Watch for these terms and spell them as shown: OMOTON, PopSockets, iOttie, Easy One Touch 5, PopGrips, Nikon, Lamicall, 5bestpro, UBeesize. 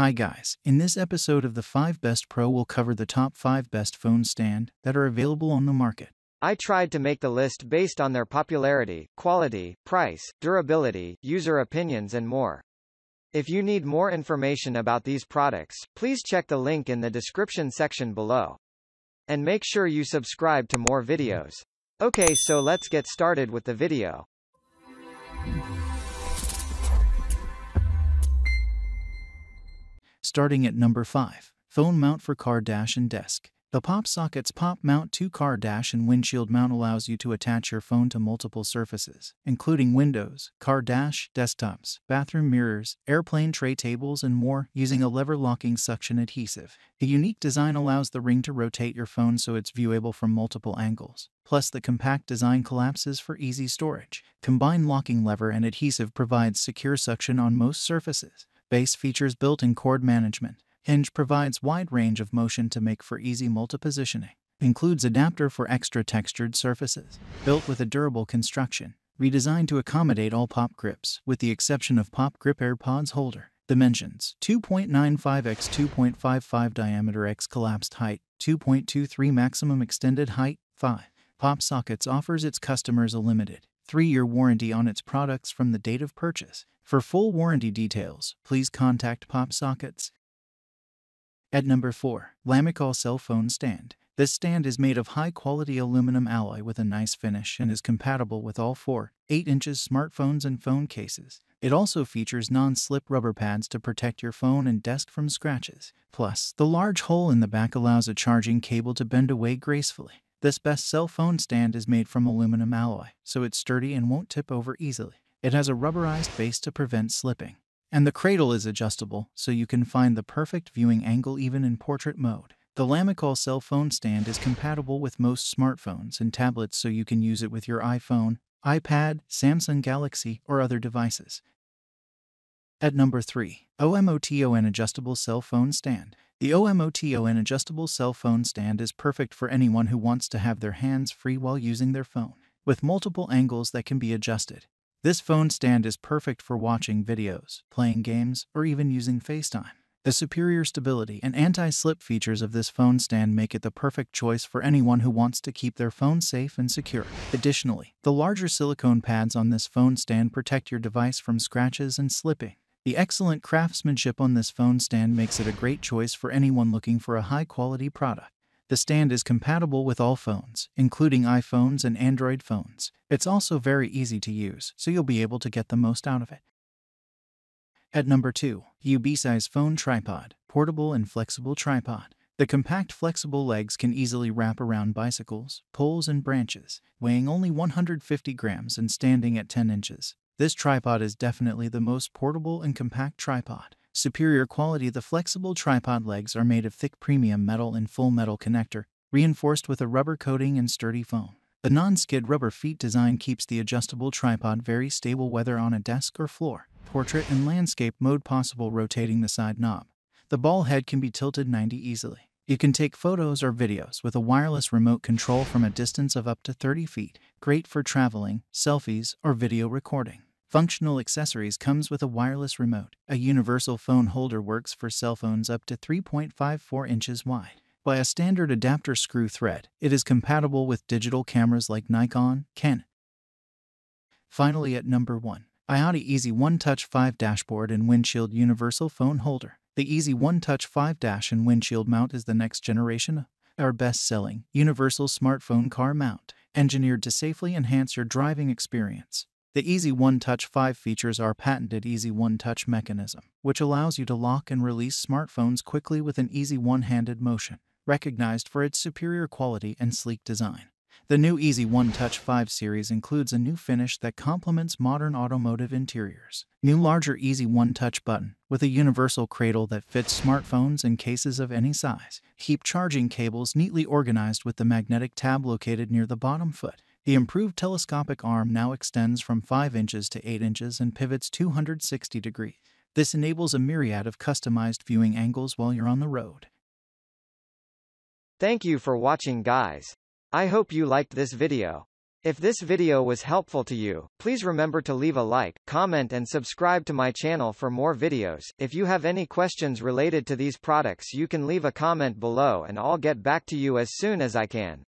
Hi guys, in this episode of The 5bestPro we'll cover the top 5 best phone stand that are available on the market. I tried to make the list based on their popularity, quality, price, durability, user opinions and more. If you need more information about these products, please check the link in the description section below. And make sure you subscribe to more videos. Okay, so let's get started with the video. Starting at number 5. Phone mount for car dash and desk. The PopSockets Pop Mount 2 Car Dash and Windshield Mount allows you to attach your phone to multiple surfaces, including windows, car dash, desktops, bathroom mirrors, airplane tray tables and more, using a lever-locking suction adhesive. The unique design allows the ring to rotate your phone so it's viewable from multiple angles. Plus, the compact design collapses for easy storage. Combined locking lever and adhesive provides secure suction on most surfaces. Base features built-in cord management. Hinge provides wide range of motion to make for easy multi-positioning. Includes adapter for extra textured surfaces. Built with a durable construction. Redesigned to accommodate all PopGrips, with the exception of PopGrip AirPods holder. Dimensions: 2.95 x 2.55 diameter x collapsed height, 2.23 maximum extended height, 5. PopSockets offers its customers a limited 3-year warranty on its products from the date of purchase. For full warranty details, please contact PopSockets. At number 4, Lamicall Cell Phone Stand. This stand is made of high-quality aluminum alloy with a nice finish and is compatible with all 4 8-inch smartphones and phone cases. It also features non-slip rubber pads to protect your phone and desk from scratches. Plus, the large hole in the back allows a charging cable to bend away gracefully. This best cell phone stand is made from aluminum alloy, so it's sturdy and won't tip over easily. It has a rubberized base to prevent slipping. And the cradle is adjustable, so you can find the perfect viewing angle even in portrait mode. The Lamicall cell phone stand is compatible with most smartphones and tablets, so you can use it with your iPhone, iPad, Samsung Galaxy, or other devices. At number 3, OMOTON Adjustable Cell Phone Stand. The OMOTON Adjustable Cell Phone Stand is perfect for anyone who wants to have their hands free while using their phone. With multiple angles that can be adjusted, this phone stand is perfect for watching videos, playing games, or even using FaceTime. The superior stability and anti-slip features of this phone stand make it the perfect choice for anyone who wants to keep their phone safe and secure. Additionally, the larger silicone pads on this phone stand protect your device from scratches and slipping. The excellent craftsmanship on this phone stand makes it a great choice for anyone looking for a high-quality product. The stand is compatible with all phones, including iPhones and Android phones. It's also very easy to use, so you'll be able to get the most out of it. At number 2, UBeesize Phone Tripod, Portable and Flexible Tripod. The compact flexible legs can easily wrap around bicycles, poles and branches. Weighing only 150 grams and standing at 10 inches. This tripod is definitely the most portable and compact tripod. Superior quality. The flexible tripod legs are made of thick premium metal and full metal connector, reinforced with a rubber coating and sturdy foam. The non-skid rubber feet design keeps the adjustable tripod very stable whether on a desk or floor. Portrait and landscape mode possible rotating the side knob. The ball head can be tilted 90 easily. You can take photos or videos with a wireless remote control from a distance of up to 30 feet. Great for traveling, selfies, or video recording. Functional accessories comes with a wireless remote. A universal phone holder works for cell phones up to 3.54 inches wide. By a standard adapter screw thread, it is compatible with digital cameras like Nikon, Canon. Finally, at number 1, iOttie Easy One Touch 5 Dashboard and Windshield Universal Phone Holder. The Easy One Touch 5 Dash and Windshield Mount is the next generation of our best-selling universal smartphone car mount, engineered to safely enhance your driving experience. The Easy One Touch 5 features our patented Easy One Touch mechanism, which allows you to lock and release smartphones quickly with an easy one-handed motion, recognized for its superior quality and sleek design. The new Easy One Touch 5 series includes a new finish that complements modern automotive interiors. New larger Easy One Touch button, with a universal cradle that fits smartphones and cases of any size. Keep charging cables neatly organized with the magnetic tab located near the bottom foot. The improved telescopic arm now extends from 5 inches to 8 inches and pivots 260 degrees. This enables a myriad of customized viewing angles while you're on the road. Thank you for watching, guys. I hope you liked this video. If this video was helpful to you, please remember to leave a like, comment and subscribe to my channel for more videos. If you have any questions related to these products, you can leave a comment below and I'll get back to you as soon as I can.